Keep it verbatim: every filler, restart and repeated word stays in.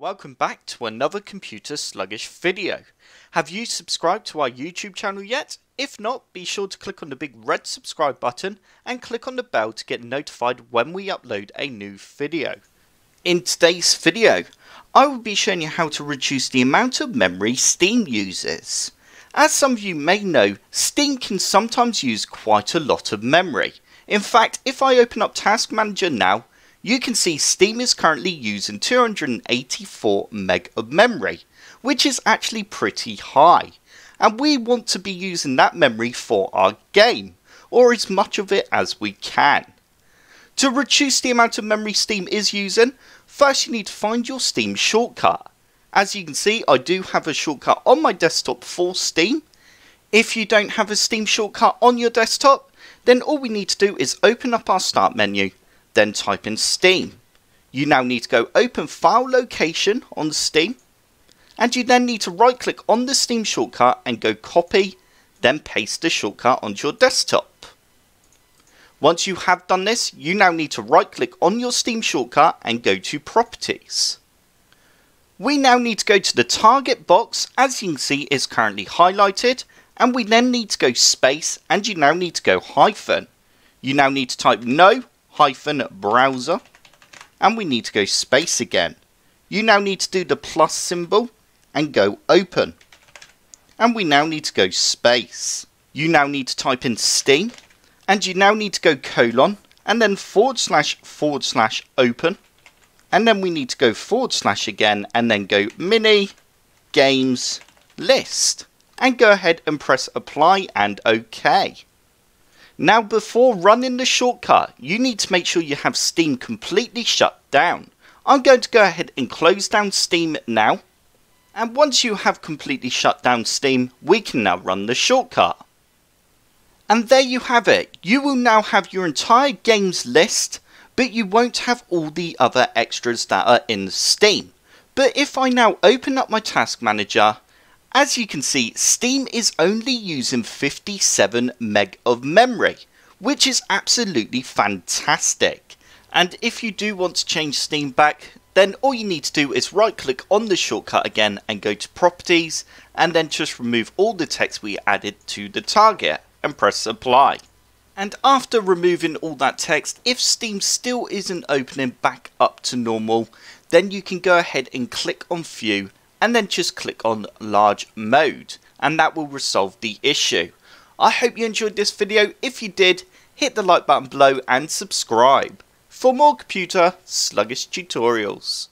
Welcome back to another computer sluggish video. Have you subscribed to our YouTube channel yet? If not, be sure to click on the big red subscribe button and click on the bell to get notified when we upload a new video. In today's video, I will be showing you how to reduce the amount of memory Steam uses. As some of you may know, Steam can sometimes use quite a lot of memory. In fact, if I open up Task Manager now, you can see Steam is currently using two hundred eighty-four meg of memory, which is actually pretty high, and we want to be using that memory for our game, or as much of it as we can. To reduce the amount of memory Steam is using, first you need to find your Steam shortcut. As you can see, I do have a shortcut on my desktop for Steam. If you don't have a Steam shortcut on your desktop, then all we need to do is open up our start menu, then type in Steam. You now need to go open file location on Steam, and you then need to right click on the Steam shortcut and go copy, then paste the shortcut onto your desktop. Once you have done this, you now need to right click on your Steam shortcut and go to Properties. We now need to go to the target box, as you can see it's currently highlighted, and we then need to go space, and you now need to go hyphen. You now need to type no hyphen browser, and we need to go space again. You now need to do the plus symbol and go open, and we now need to go space. You now need to type in Steam, and you now need to go colon and then forward slash forward slash open, and then we need to go forward slash again and then go mini games list, and go ahead and press apply and OK. Now, before running the shortcut, you need to make sure you have Steam completely shut down. I'm going to go ahead and close down Steam now. And once you have completely shut down Steam, we can now run the shortcut. And there you have it. You will now have your entire games list, but you won't have all the other extras that are in Steam. But if I now open up my Task Manager, as you can see, Steam is only using fifty-seven meg of memory, which is absolutely fantastic. And if you do want to change Steam back, then all you need to do is right click on the shortcut again and go to Properties, and then just remove all the text we added to the target and press apply. And after removing all that text, if Steam still isn't opening back up to normal, then you can go ahead and click on View and then just click on large mode, and that will resolve the issue. I hope you enjoyed this video. If you did, hit the like button below and subscribe for more computer sluggish tutorials.